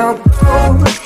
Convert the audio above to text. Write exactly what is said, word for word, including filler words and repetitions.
how cold